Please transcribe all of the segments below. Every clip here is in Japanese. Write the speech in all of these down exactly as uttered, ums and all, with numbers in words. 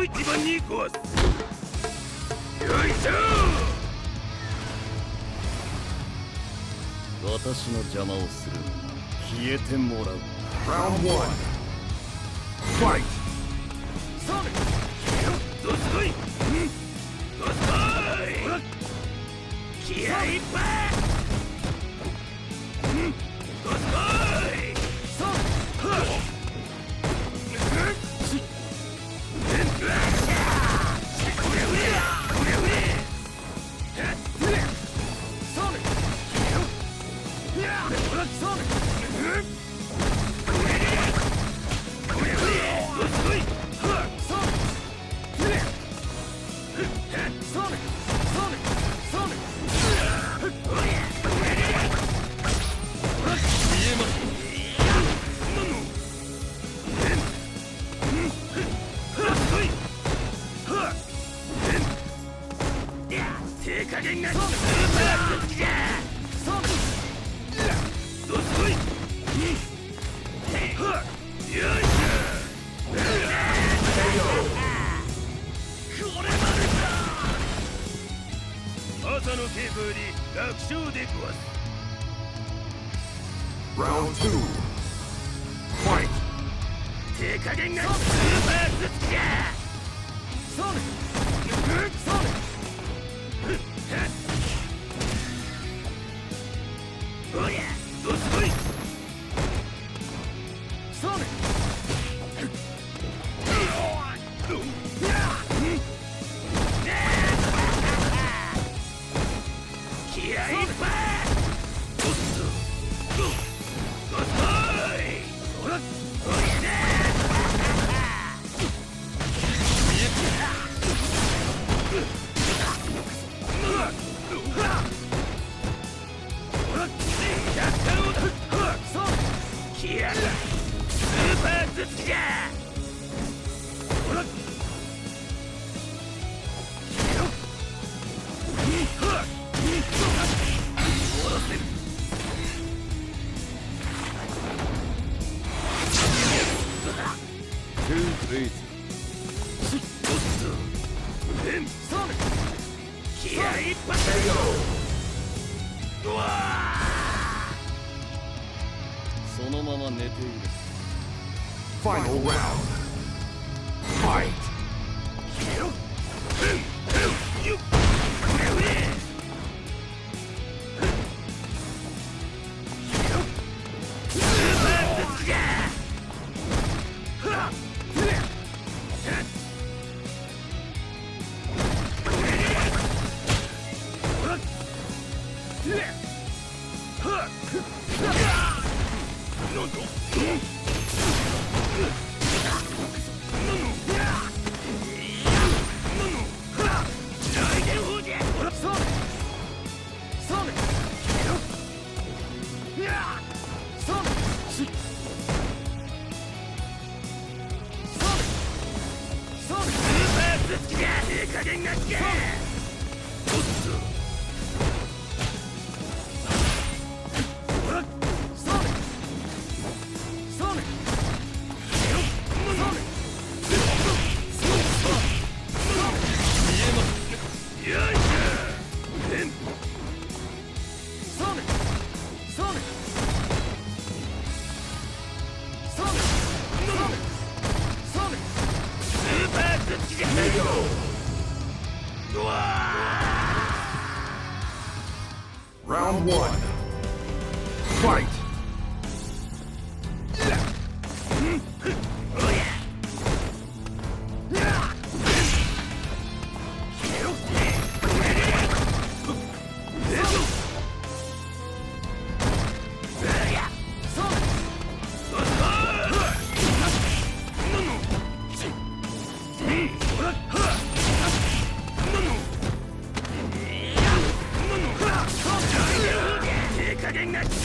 を一番に壊す。よいしょ。私の邪魔をする。消えてもらう。Round one. Fight. どすこい。どすこい。気合いっぱい。どすこい。ス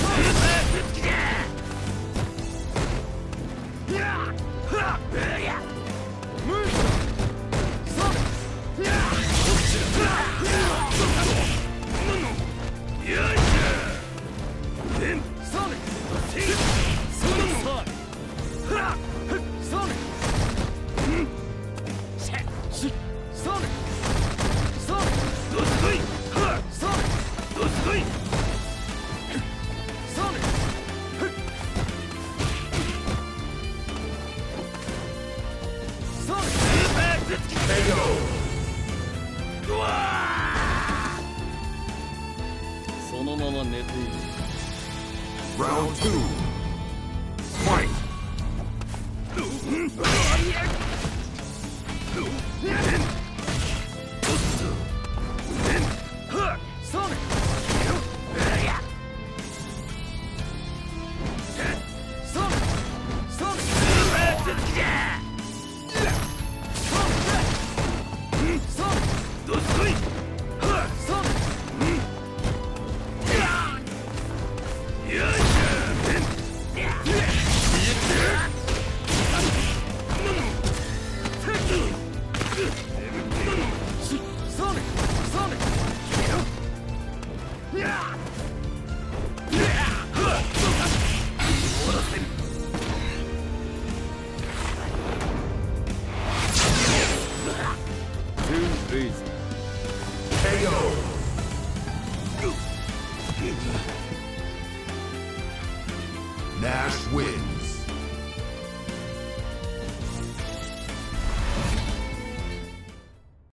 ーパーそのまま寝ている。ラウンドツー、ファイト。Nash wins.